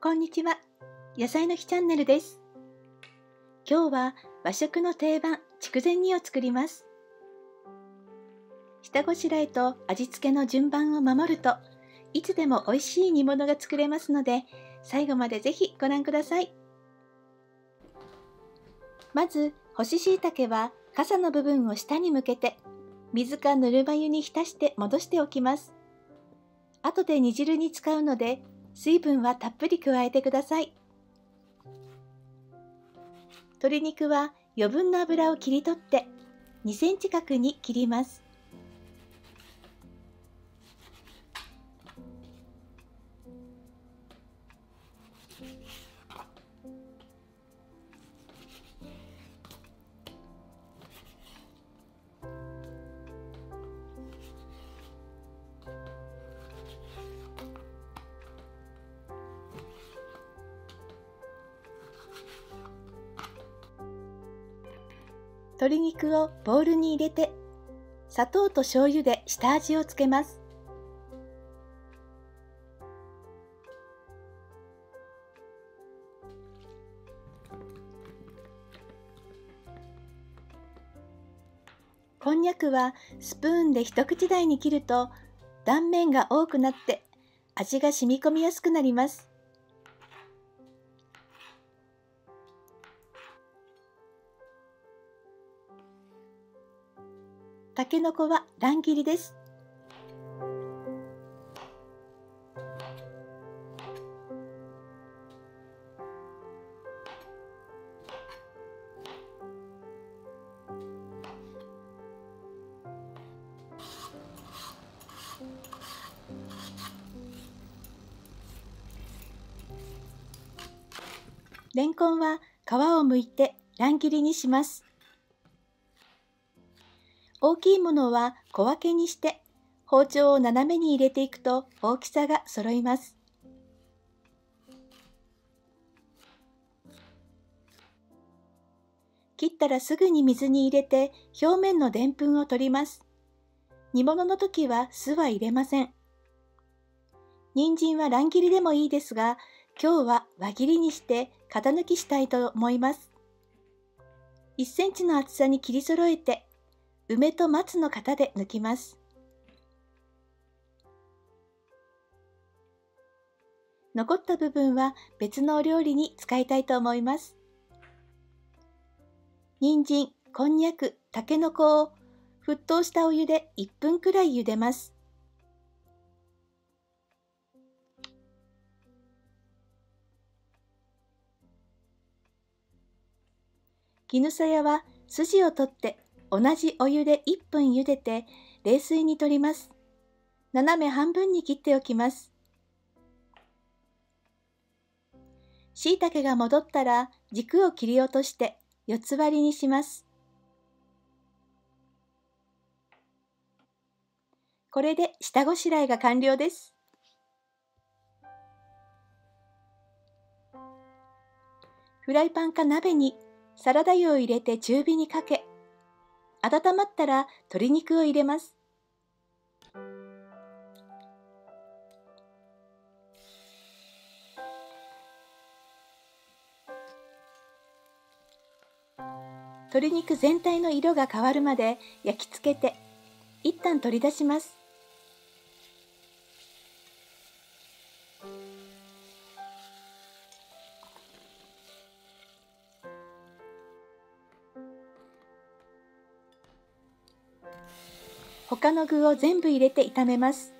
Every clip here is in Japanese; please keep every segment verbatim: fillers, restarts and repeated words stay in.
こんにちは、野菜の日チャンネルです。今日は和食の定番、筑前煮を作ります。下ごしらえと味付けの順番を守ると、いつでも美味しい煮物が作れますので、最後までぜひご覧ください。まず、干し椎茸は傘の部分を下に向けて、水かぬるま湯に浸して戻しておきます。後で煮汁に使うので、水分はたっぷり加えてください。鶏肉は余分な脂を切り取ってにセンチ角に切ります。鶏肉をボウルに入れて、砂糖と醤油で下味をつけます。こんにゃくはスプーンで一口大に切ると、断面が多くなって味が染み込みやすくなります。たけのこは乱切りです。れんこんは皮をむいて乱切りにします。大きいものは小分けにして、包丁を斜めに入れていくと大きさが揃います。切ったらすぐに水に入れて表面のでんぷんを取ります。煮物の時は酢は入れません。人参は乱切りでもいいですが、今日は輪切りにして型抜きしたいと思います。いっセンチの厚さに切り揃えて、梅と松の型で抜きます。残った部分は別のお料理に使いたいと思います。人参、こんにゃく、たけのこを沸騰したお湯でいっぷんくらい茹でます。絹さやは筋を取って同じお湯でいっぷん茹でて冷水にとります。斜め半分に切っておきます。しいたけが戻ったら軸を切り落として四つ割りにします。これで下ごしらえが完了です。フライパンか鍋にサラダ油を入れて中火にかけ、温まったら鶏肉を入れます。鶏肉全体の色が変わるまで焼き付けて、一旦取り出します。他の具を全部入れて炒めます。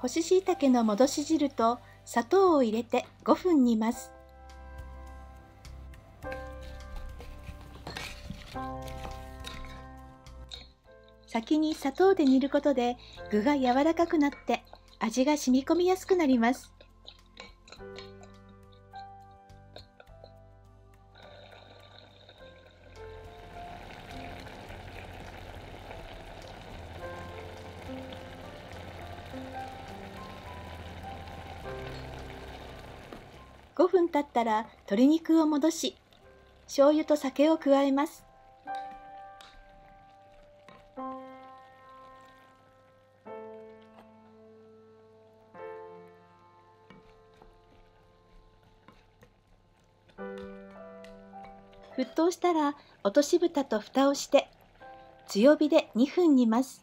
干し椎茸の戻し汁と砂糖を入れてごふん煮ます。先に砂糖で煮ることで具が柔らかくなって味が染み込みやすくなります。ごふん経ったら鶏肉を戻し、醤油と酒を加えます。沸騰したら落とし蓋と蓋をして強火でにふん煮ます。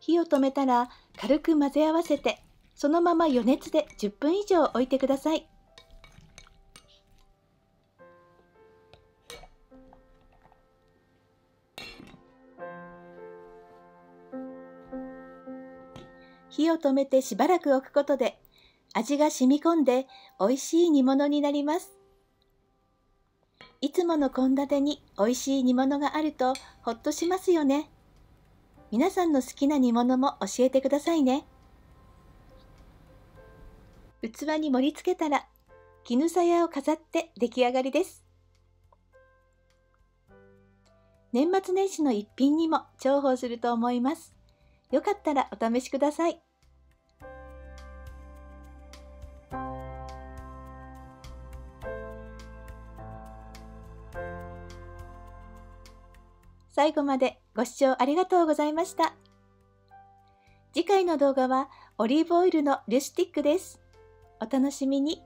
火を止めたら軽く混ぜ合わせて、そのまま余熱でじゅっぷん以上置いてください。火を止めてしばらく置くことで味が染み込んでおいしい煮物になります。いつもの献立においしい煮物があるとほっとしますよね。皆さんの好きな煮物も教えてくださいね。器に盛り付けたら、絹さやを飾って出来上がりです。年末年始の一品にも重宝すると思います。よかったらお試しください。最後までご視聴ありがとうございました。次回の動画はオリーブオイルのルシュティックです。お楽しみに。